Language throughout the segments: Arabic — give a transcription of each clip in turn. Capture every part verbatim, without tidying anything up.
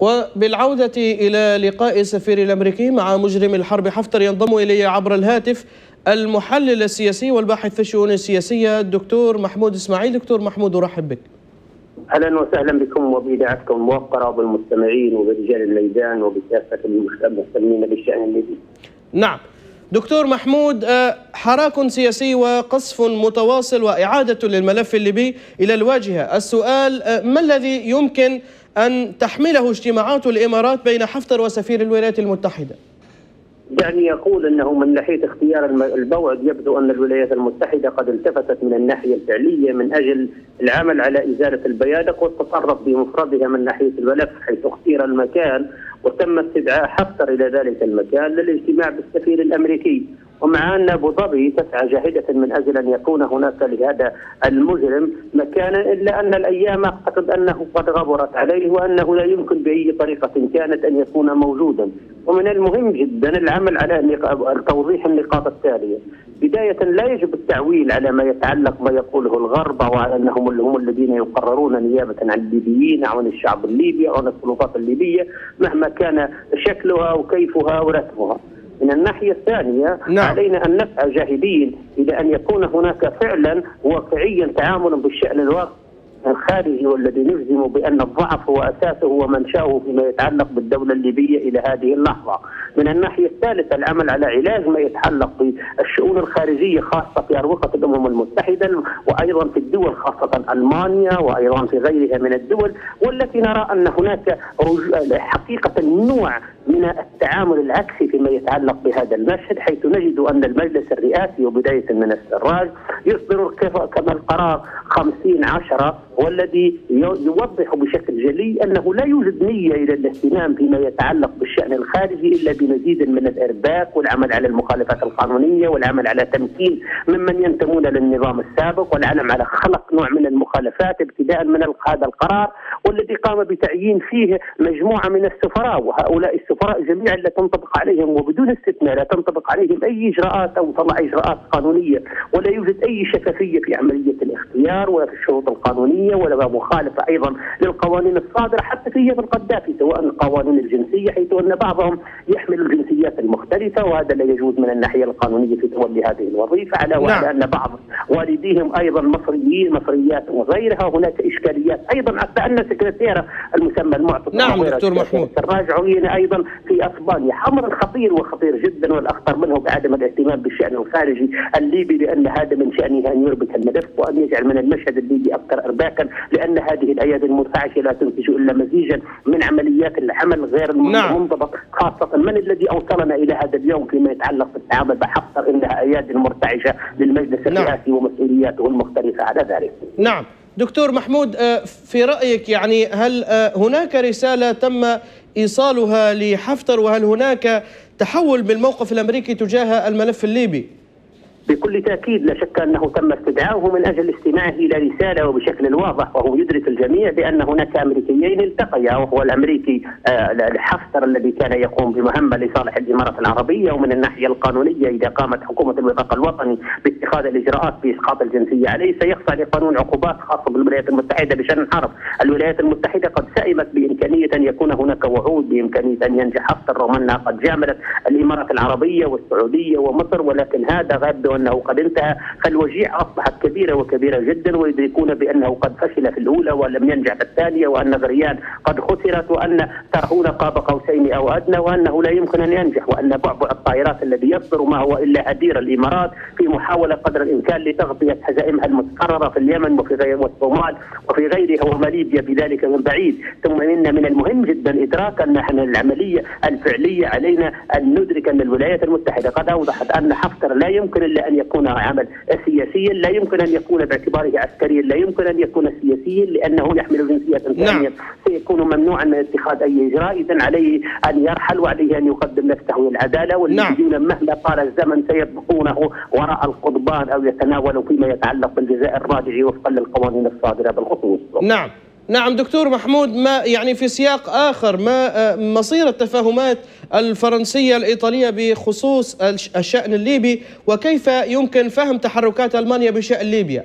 وبالعودة إلى لقاء السفير الأمريكي مع مجرم الحرب حفتر، ينضم إلي عبر الهاتف المحلل السياسي والباحث في الشؤون السياسية الدكتور محمود إسماعيل. دكتور محمود، أرحب بك. أهلا وسهلا بكم وبإذاعتكم الموقرة وبالمستمعين وبرجال الميدان وبكافة المهتمين بالشأن الليبي. نعم دكتور محمود، حراك سياسي وقصف متواصل وإعادة للملف الليبي إلى الواجهة. السؤال، ما الذي يمكن أن تحمله اجتماعات الإمارات بين حفتر وسفير الولايات المتحدة؟ دعني أقول أنه من ناحية اختيار البعد يبدو أن الولايات المتحدة قد التفتت من الناحية الفعلية من أجل العمل على إزالة البيادق والتطرف بمفردها من ناحية الملف، حيث اختير المكان وتم استدعاء حفتر إلى ذلك المكان للاجتماع بالسفير الأمريكي، ومع أن أبوظبي تسعى جاهدة من أجل أن يكون هناك لهذا المجرم مكانا، إلا أن الأيام أعتقد أنه قد غبرت عليه وأنه لا يمكن بأي طريقة كانت أن يكون موجودا. ومن المهم جدا العمل على توضيح النقاط التالية. بداية، لا يجب التعويل على ما يتعلق ما يقوله الغرب وعلى أنهم هم الذين يقررون نيابة عن الليبيين أو عن الشعب الليبي أو عن السلطات الليبية مهما كان شكلها وكيفها ورتبها. من الناحية الثانية، نعم. علينا أن نسعى جاهدين إلى أن يكون هناك فعلا واقعيا تعامل بالشأن الواقع الخارجي، والذي نجزم بأن الضعف هو أساسه ومنشأه فيما يتعلق بالدولة الليبية إلى هذه اللحظة. من الناحية الثالثة، العمل على علاج ما يتعلق بالشؤون الخارجية خاصة في أروقة الأمم المتحدة وأيضا في الدول خاصة ألمانيا وأيضا في غيرها من الدول، والتي نرى أن هناك حقيقة نوع من التعامل العكسي فيما يتعلق بهذا المشهد، حيث نجد أن المجلس الرئاسي وبداية من السراج يصدر كما القرار خمسين عشرة، والذي يوضح بشكل جلي أنه لا يوجد نية إلى الاهتمام فيما يتعلق بالشأن الخارجي إلا بمزيد من الإرباك والعمل على المخالفات القانونية والعمل على تمكين ممن ينتمون للنظام السابق والعمل على خلق نوع من المخالفات ابتداء من هذا القرار، والذي قام بتعيين فيه مجموعة من السفراء، وهؤلاء السفراء جميعا لا تنطبق عليهم وبدون استثناء لا تنطبق عليهم أي إجراءات أو طلع إجراءات قانونية، ولا يوجد أي شفافية في عملية الاختيار ولا في الشروط القانونية ولا مخالفة أيضا للقوانين الصادرة حتى في يد القذافي، سواء القوانين الجنسية حيث أن بعضهم يحمل الجنسيات المختلفة وهذا لا يجوز من الناحية القانونية في تولي هذه الوظيفة، على وعلى أن بعض والديهم أيضا مصريين مصريات وغيرها. هناك إشكاليات أيضا حتى أن سكرتيرة المسمى المعتقد نعم دكتور محمود راجعين أيضا في أسبانيا. أمر خطير وخطير جدا، والأخطر منه بعدم الاهتمام بالشأن الخارجي الليبي، لأن هذا من شأنه أن يربك الملف وأن يجعل من المشهد الليبي أكثر إرباكا، لأن هذه الأيادي المنفعشة لا تنتج إلا مزيجا من عمليات العمل غير المنضبط، خاصة من الذي أوصلنا إلى هذا اليوم فيما يتعلق بالتعامل بحفتر إنها أيادي مرتعشة للمجلس الرئاسي ومسؤولياته المختلفة على ذلك. نعم دكتور محمود، في رأيك يعني هل هناك رسالة تم إيصالها لحفتر، وهل هناك تحول بالموقف الأمريكي تجاه الملف الليبي؟ بكل تأكيد لا شك أنه تم استدعاؤه من أجل استماعه إلى رسالة وبشكل واضح، وهو يدرك الجميع بأن هناك أمريكيين التقيا، وهو الأمريكي حفتر الذي كان يقوم بمهمة لصالح الإمارات العربية، ومن الناحية القانونية إذا قامت حكومة الوفاق الوطني باتخاذ الإجراءات بإسقاط الجنسية عليه سيخضع لقانون عقوبات خاصة بالولايات المتحدة بشأن الحرب. الولايات المتحدة قد سئمت بإمكانية أن يكون هناك وعود بإمكانية أن ينجح حفتر، رغم أنها قد جاملت الإمارات العربية والسعودية ومصر، ولكن هذا غد أنه قد انتهى، فالوجيعة أصبحت كبيرة وكبيرة جدا، ويدركون بأنه قد فشل في الأولى ولم ينجح في الثانية، وأن دريان قد خسرت، وأن ترهون قاب قوسين أو أدنى، وأنه لا يمكن أن ينجح، وأن بعبع الطائرات الذي يصدر ما هو إلا هدير الإمارات في محاولة قدر الإمكان لتغطية حزائمها المتكررة في اليمن وفي غير والصومال وفي غيرها وليبيا بذلك من بعيد. ثم إن من المهم جدا إدراك أن احنا العملية الفعلية علينا أن ندرك أن الولايات المتحدة قد أوضحت أن حفتر لا يمكن إلا أن يكون عمل سياسيا، لا يمكن أن يكون باعتباره عسكريا، لا يمكن أن يكون سياسيا لأنه يحمل جنسية ثانية، سيكون ممنوعا من اتخاذ أي إجراء، إذن عليه أن يرحل وعليه أن يقدم نفسه للعدالة، والذين مهما طال الزمن سيبقونه وراء القضبان أو يتناولوا فيما يتعلق بالجزاء الراجعي وفقا للقوانين الصادرة بالخصوص. نعم نعم دكتور محمود، ما يعني في سياق آخر، ما مصير التفاهمات الفرنسية الإيطالية بخصوص الشأن الليبي، وكيف يمكن فهم تحركات ألمانيا بشأن ليبيا؟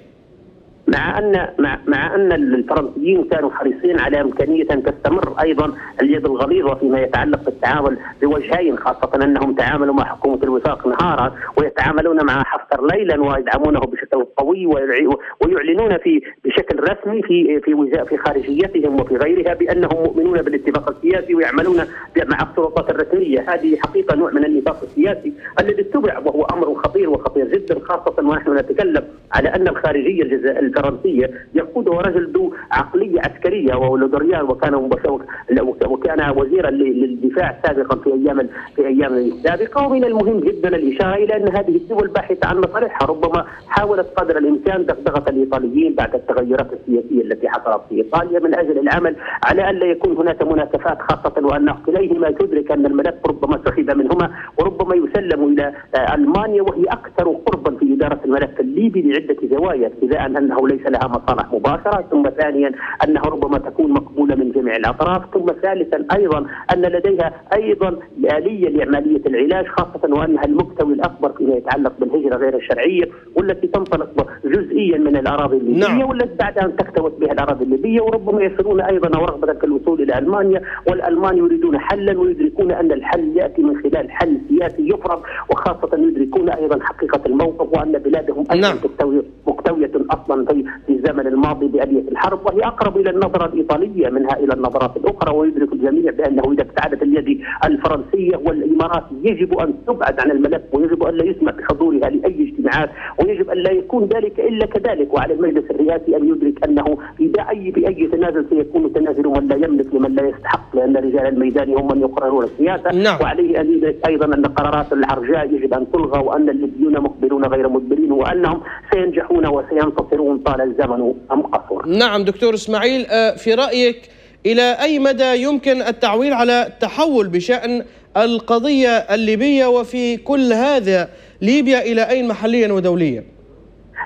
مع ان مع, مع ان الفرنسيين كانوا حريصين على امكانيه ان تستمر ايضا اليد الغليظه فيما يتعلق بالتعامل بوجهين، خاصه انهم تعاملوا مع حكومه الوفاق نهارا ويتعاملون مع حفتر ليلا ويدعمونه بشكل قوي ويعلنون في بشكل رسمي في في في خارجيتهم وفي غيرها بانهم مؤمنون بالاتفاق السياسي ويعملون مع السلطات الرسميه. هذه حقيقه نوع من النفاق السياسي الذي اتبع، وهو امر خطير وخطير جدا، خاصه ونحن نتكلم على ان الخارجيه الفرنسيه يقودها رجل ذو عقليه عسكريه وهو دريان، وكان وكان وزيرا للدفاع سابقا في ايام في ايام السابقه. ومن المهم جدا الاشاره الى ان هذه الدول باحثه عن مصالحها، ربما حاولت قدر الامكان دغدغه الايطاليين بعد التغيرات السياسيه التي حصلت في ايطاليا من اجل العمل على ان لا يكون هناك منافسات، خاصه وان كليهما تدرك ان الملف ربما سحب منهما وربما يسلم الى المانيا، وهي اكثر قربا في اداره الملف الليبي لعده زوايا، ابتداء انه ليس لها مصالح مباشره، ثم ثانيا انها ربما تكون مقبوله من جميع الاطراف، ثم ثالثا ايضا ان لديها ايضا اليه لعمليه العلاج، خاصه وانها المكتوي الاكبر فيما يتعلق بالهجره غير الشرعيه والتي تنطلق جزئيا من الاراضي الليبيه. نعم. والتي بعد ان تكتوت بها الاراضي الليبيه، وربما يصلون ايضا ورغبه الوصول الى المانيا، والالمان يريدون حلا ويدركون ان الحل ياتي من خلال حل سياسي يفرض، وخاصه يدركون ايضا حقيقه الموقف وان بلادهم ايضا مكتويه اصلا في الزمن الماضي باليه الحرب، وهي اقرب الى النظره الايطاليه منها الى النظرات الاخرى. ويدرك الجميع بانه اذا ابتعدت اليد الفرنسيه والامارات يجب ان تبعد عن الملف، ويجب ان لا يسمح بحضورها لاي اجتماعات، ويجب ان لا يكون ذلك الا كذلك. وعلى المجلس الرئاسي ان يدرك انه اذا اي باي تنازل سيكون تنازل من لا يملك لمن لا يستحق، لان رجال الميدان هم من يقررون السياسه. نعم. وعليه ان يدرك ايضا ان قرارات العرجاء يجب ان تلغى، وان الليبيون مقبلون غير مدبرين، وانهم سينجحون وسينتصرون طال الزمن ام قصر. نعم دكتور اسماعيل، في رايك الى اي مدى يمكن التعويل على التحول بشان القضيه الليبيه وفي كل هذا ليبيا الى اين محليا ودوليا؟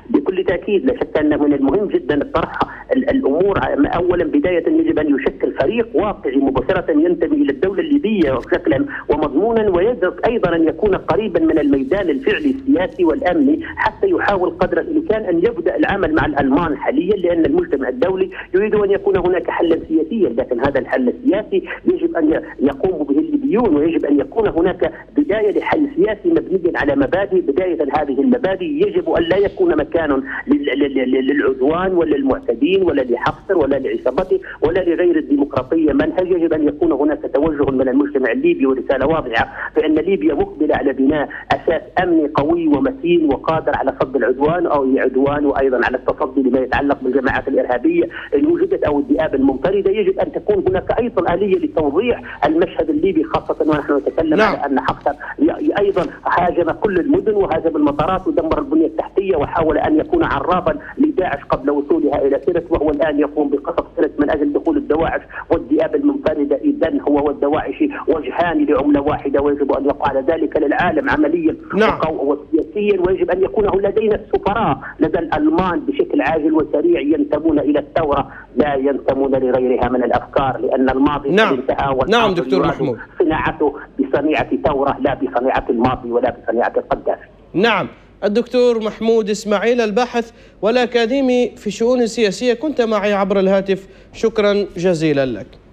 بكل تاكيد لا شك ان من المهم جدا الطرح الامور. اولا بدايه يجب ان يشكل فريق واقعي مباشره ينتمي الى الدوله الليبيه شكلا ومضمونا، ويدرك ايضا ان يكون قريبا من الميدان الفعلي السياسي والامني حتى يحاول قدر الامكان ان يبدا العمل مع الالمان حاليا، لان المجتمع الدولي يريد ان يكون هناك حلا سياسيا، لكن هذا الحل السياسي يجب ان يقوم به الليبيون، ويجب ان يكون هناك بدايه لحل سياسي مبني على مبادئ. بدايه هذه المبادئ يجب ان لا يكون مكان للعدوان ولا المعتدين ولا لحفتر ولا لعصابته ولا لغير الديمقراطيه منهج. يجب ان يكون هناك توجه من المجتمع الليبي ورساله واضحه بان ليبيا مقبله على بناء اساس امني قوي ومتين وقادر على صد العدوان او العدوان، وايضا على التصدي لما يتعلق بالجماعات الارهابيه ان وجدت او الذئاب المنفرده. يجب ان تكون هناك ايضا اليه لتوضيح المشهد الليبي، خاصه ونحن نتكلم نعم. على ان حفتر ايضا هاجم كل المدن وهاجم المطارات ودمر البنيه التحتيه، وحاول ان يكون عرابا لداعش قبل وصولها الى سرت، وهو الان يقوم بقصف سرت من اجل دخول الدواعش والذئاب المنفرده. اذا هو والدواعش وجهان لعمله واحده، ويجب ان يقع ذلك للعالم عمليا نعم. وسياسيا، ويجب ان يكون لدينا السفراء لدى الالمان بشكل عاجل وسريع ينتمون الى الثوره لا ينتمون لغيرها من الافكار، لان الماضي نعم انتهى. نعم دكتور محمود، صناعته بصنيعه ثوره لا بصنيعه الماضي ولا بصنيعه القذافي. نعم الدكتور محمود إسماعيل الباحث والأكاديمي في الشؤون السياسية كنت معي عبر الهاتف، شكرا جزيلا لك.